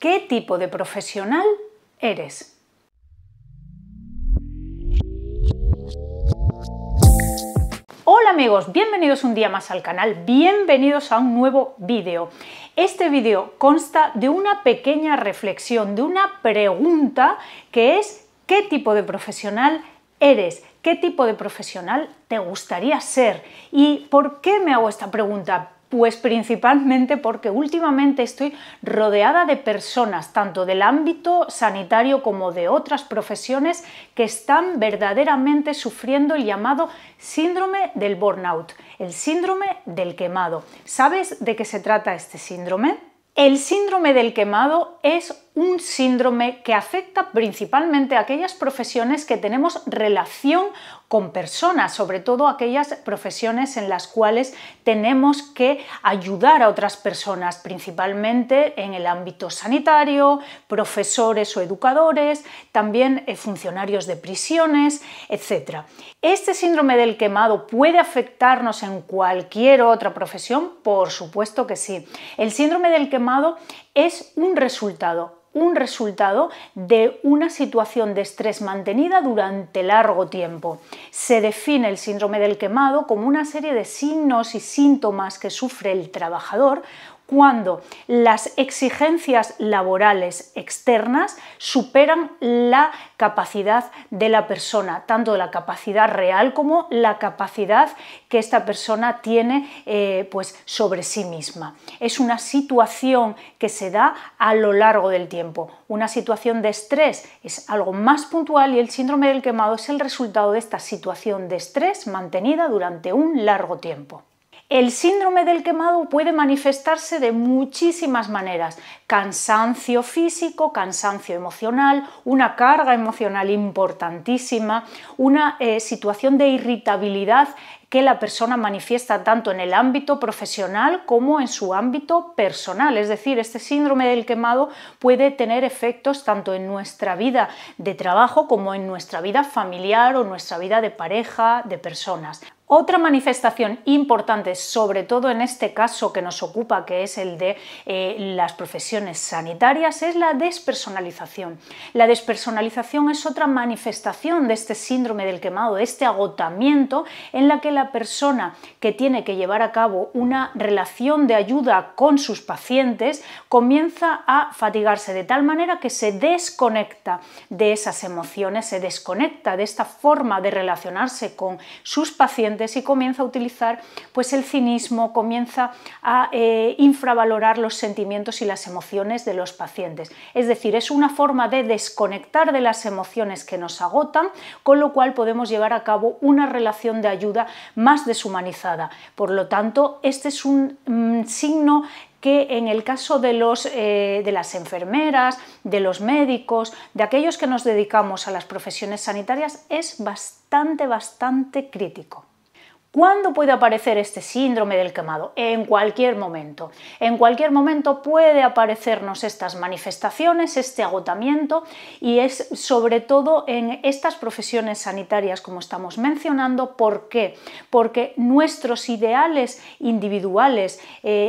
¿Qué tipo de profesional eres? Hola amigos, bienvenidos un día más al canal, bienvenidos a un nuevo vídeo. Este vídeo consta de una pequeña reflexión, de una pregunta que es ¿qué tipo de profesional eres? ¿Qué tipo de profesional te gustaría ser? ¿Y por qué me hago esta pregunta? Pues principalmente porque últimamente estoy rodeada de personas, tanto del ámbito sanitario como de otras profesiones, que están verdaderamente sufriendo el llamado síndrome del burnout, el síndrome del quemado. ¿Sabes de qué se trata este síndrome? El síndrome del quemado es un síndrome que afecta principalmente a aquellas profesiones que tenemos relación con personas, sobre todo aquellas profesiones en las cuales tenemos que ayudar a otras personas, principalmente en el ámbito sanitario, profesores o educadores, también funcionarios de prisiones, etc. Este síndrome del quemado puede afectarnos en cualquier otra profesión, por supuesto que sí. El síndrome del quemado es un resultado de una situación de estrés mantenida durante largo tiempo. Se define el síndrome del quemado como una serie de signos y síntomas que sufre el trabajador cuando las exigencias laborales externas superan la capacidad de la persona, tanto la capacidad real como la capacidad que esta persona tiene sobre sí misma. Es una situación que se da a lo largo del tiempo. Una situación de estrés es algo más puntual y el síndrome del quemado es el resultado de esta situación de estrés mantenida durante un largo tiempo. El síndrome del quemado puede manifestarse de muchísimas maneras: cansancio físico, cansancio emocional, una carga emocional importantísima, una situación de irritabilidad que la persona manifiesta tanto en el ámbito profesional como en su ámbito personal. Es decir, este síndrome del quemado puede tener efectos tanto en nuestra vida de trabajo como en nuestra vida familiar o nuestra vida de pareja, de personas. Otra manifestación importante, sobre todo en este caso que nos ocupa, que es el de las profesiones sanitarias, es la despersonalización. La despersonalización es otra manifestación de este síndrome del quemado, de este agotamiento, en la que la persona que tiene que llevar a cabo una relación de ayuda con sus pacientes comienza a fatigarse de tal manera que se desconecta de esas emociones, se desconecta de esta forma de relacionarse con sus pacientes y comienza a utilizar el cinismo, comienza a infravalorar los sentimientos y las emociones de los pacientes. Es decir, es una forma de desconectar de las emociones que nos agotan, con lo cual podemos llevar a cabo una relación de ayuda más deshumanizada. Por lo tanto, este es un signo que en el caso de las enfermeras, de los médicos, de aquellos que nos dedicamos a las profesiones sanitarias, es bastante crítico. ¿Cuándo puede aparecer este síndrome del quemado? En cualquier momento. En cualquier momento puede aparecernos estas manifestaciones, este agotamiento, y es sobre todo en estas profesiones sanitarias como estamos mencionando. ¿Por qué? Porque nuestros ideales individuales,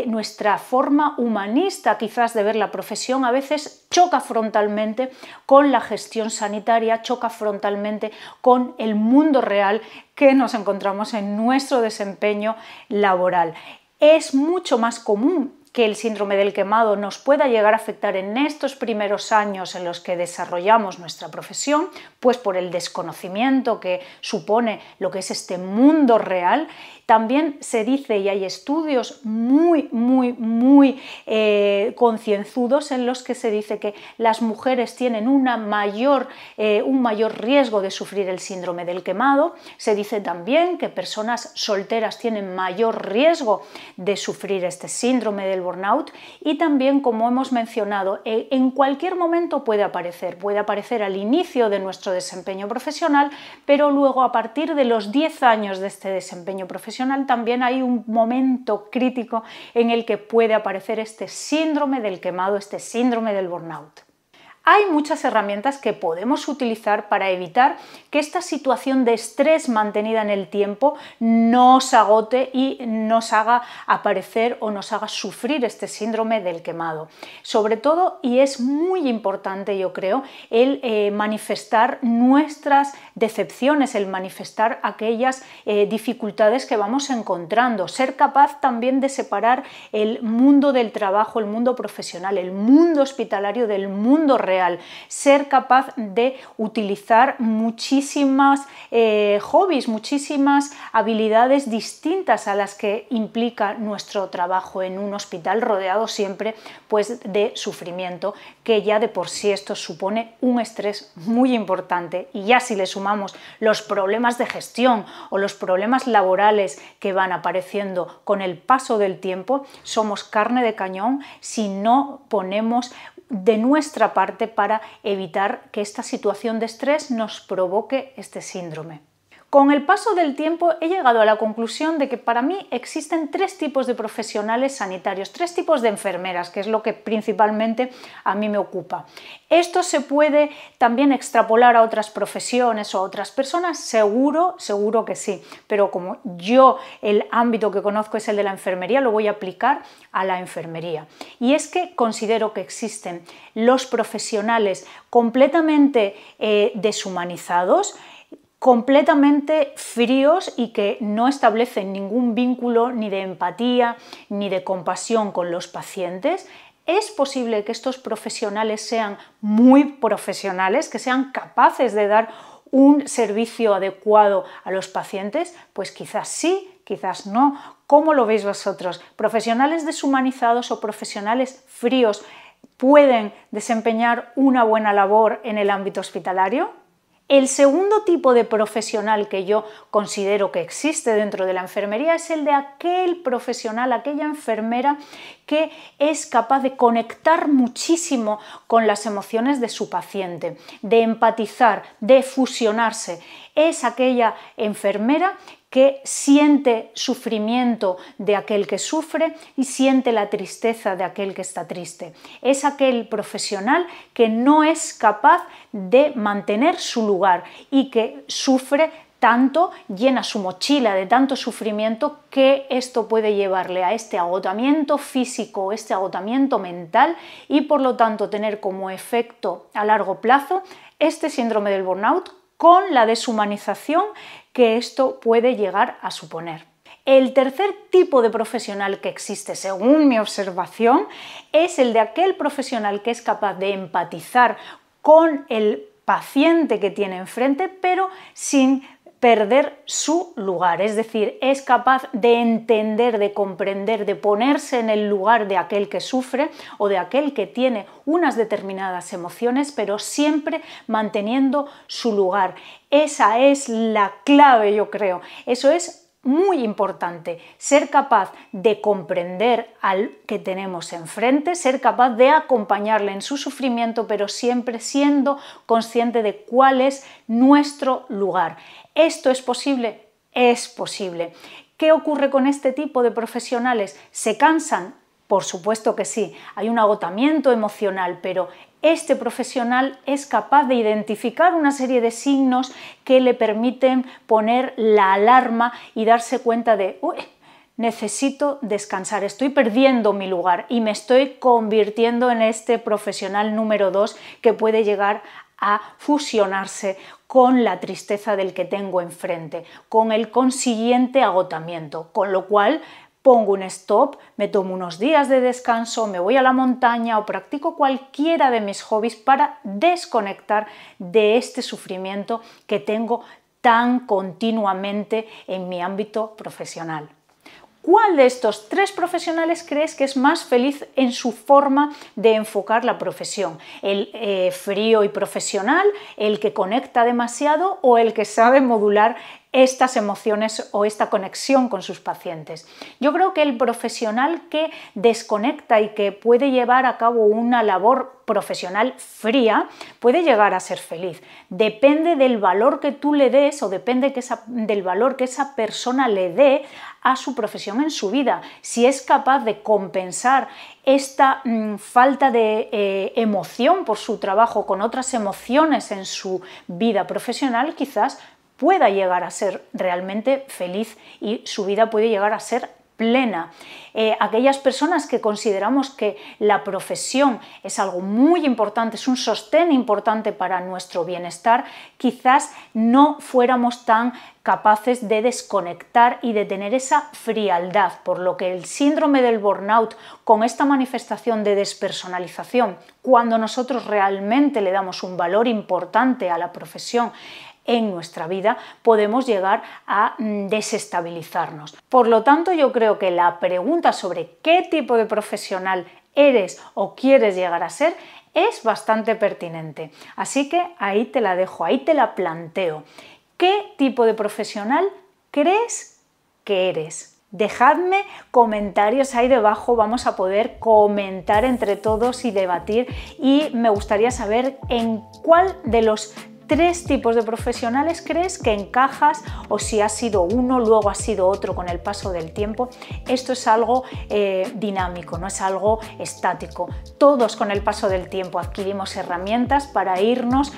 nuestra forma humanista quizás de ver la profesión, a veces choca frontalmente con la gestión sanitaria, choca frontalmente con el mundo real que nos encontramos en nuestro desempeño laboral. Es mucho más común que el síndrome del quemado nos pueda llegar a afectar en estos primeros años en los que desarrollamos nuestra profesión, pues por el desconocimiento que supone lo que es este mundo real. También se dice, y hay estudios muy concienzudos en los que se dice que las mujeres tienen un mayor riesgo de sufrir el síndrome del quemado. Se dice también que personas solteras tienen mayor riesgo de sufrir este síndrome del burnout, y también, como hemos mencionado, en cualquier momento puede aparecer al inicio de nuestro desempeño profesional, pero luego a partir de los 10 años de este desempeño profesional también hay un momento crítico en el que puede aparecer este síndrome del quemado, este síndrome del burnout. Hay muchas herramientas que podemos utilizar para evitar que esta situación de estrés mantenida en el tiempo nos agote y nos haga aparecer o nos haga sufrir este síndrome del quemado. Sobre todo, y es muy importante yo creo, el manifestar nuestras decepciones, el manifestar aquellas dificultades que vamos encontrando, ser capaz también de separar el mundo del trabajo, el mundo profesional, el mundo hospitalario del mundo real, ser capaz de utilizar muchísimas hobbies, muchísimas habilidades distintas a las que implica nuestro trabajo en un hospital rodeado siempre pues de sufrimiento, que ya de por sí esto supone un estrés muy importante, y ya si le sumamos los problemas de gestión o los problemas laborales que van apareciendo con el paso del tiempo, somos carne de cañón si no ponemos de nuestra parte para evitar que esta situación de estrés nos provoque este síndrome. Con el paso del tiempo he llegado a la conclusión de que para mí existen tres tipos de profesionales sanitarios, tres tipos de enfermeras, que es lo que principalmente a mí me ocupa. ¿Esto se puede también extrapolar a otras profesiones o a otras personas? Seguro, seguro que sí, pero como yo el ámbito que conozco es el de la enfermería, lo voy a aplicar a la enfermería. Y es que considero que existen los profesionales completamente deshumanizados, completamente fríos y que no establecen ningún vínculo ni de empatía ni de compasión con los pacientes. Es posible que estos profesionales sean muy profesionales, que sean capaces de dar un servicio adecuado a los pacientes, pues quizás sí, quizás no. ¿Cómo lo veis vosotros? ¿Profesionales deshumanizados o profesionales fríos pueden desempeñar una buena labor en el ámbito hospitalario? El segundo tipo de profesional que yo considero que existe dentro de la enfermería es el de aquel profesional, aquella enfermera que es capaz de conectar muchísimo con las emociones de su paciente, de empatizar, de fusionarse. Es aquella enfermera que siente sufrimiento de aquel que sufre y siente la tristeza de aquel que está triste. Es aquel profesional que no es capaz de mantener su lugar y que sufre tanto, llena su mochila de tanto sufrimiento que esto puede llevarle a este agotamiento físico, este agotamiento mental y por lo tanto tener como efecto a largo plazo este síndrome del burnout con la deshumanización que esto puede llegar a suponer. El tercer tipo de profesional que existe, según mi observación, es el de aquel profesional que es capaz de empatizar con el paciente que tiene enfrente, pero sin perder su lugar, es decir, es capaz de entender, de comprender, de ponerse en el lugar de aquel que sufre o de aquel que tiene unas determinadas emociones, pero siempre manteniendo su lugar. Esa es la clave, yo creo. Eso es muy importante, ser capaz de comprender al que tenemos enfrente, ser capaz de acompañarle en su sufrimiento, pero siempre siendo consciente de cuál es nuestro lugar. ¿Esto es posible? Es posible. ¿Qué ocurre con este tipo de profesionales? ¿Se cansan? Por supuesto que sí, hay un agotamiento emocional, pero este profesional es capaz de identificar una serie de signos que le permiten poner la alarma y darse cuenta de "Uy, necesito descansar, estoy perdiendo mi lugar y me estoy convirtiendo en este profesional número 2 que puede llegar a fusionarse con la tristeza del que tengo enfrente, con el consiguiente agotamiento, con lo cual pongo un stop, me tomo unos días de descanso, me voy a la montaña o practico cualquiera de mis hobbies para desconectar de este sufrimiento que tengo tan continuamente en mi ámbito profesional". ¿Cuál de estos tres profesionales crees que es más feliz en su forma de enfocar la profesión? ¿El frío y profesional, el que conecta demasiado o el que sabe modular estas emociones o esta conexión con sus pacientes. Yo creo que el profesional que desconecta y que puede llevar a cabo una labor profesional fría puede llegar a ser feliz. Depende del valor que tú le des o depende del valor que esa persona le dé a su profesión en su vida. Si es capaz de compensar esta falta de emoción por su trabajo con otras emociones en su vida profesional, quizás pueda llegar a ser realmente feliz y su vida puede llegar a ser plena. Aquellas personas que consideramos que la profesión es algo muy importante, es un sostén importante para nuestro bienestar, quizás no fuéramos tan capaces de desconectar y de tener esa frialdad, por lo que el síndrome del burnout, con esta manifestación de despersonalización, cuando nosotros realmente le damos un valor importante a la profesión en nuestra vida, podemos llegar a desestabilizarnos. Por lo tanto, yo creo que la pregunta sobre qué tipo de profesional eres o quieres llegar a ser es bastante pertinente. Así que ahí te la dejo, ahí te la planteo. ¿Qué tipo de profesional crees que eres? Dejadme comentarios ahí debajo, vamos a poder comentar entre todos y debatir, y me gustaría saber en cuál de los tres tipos de profesionales crees que encajas, o si has sido uno, luego has sido otro con el paso del tiempo. Esto es algo dinámico, no es algo estático. Todos con el paso del tiempo adquirimos herramientas para irnos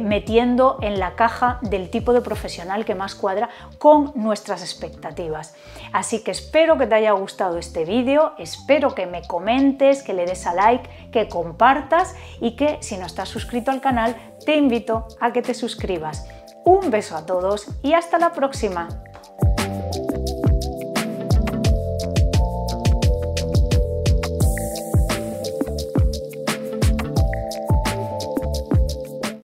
metiendo en la caja del tipo de profesional que más cuadra con nuestras expectativas. Así que espero que te haya gustado este vídeo, espero que me comentes, que le des a like, que compartas, y que si no estás suscrito al canal, te invito a que te suscribas. Un beso a todos y hasta la próxima.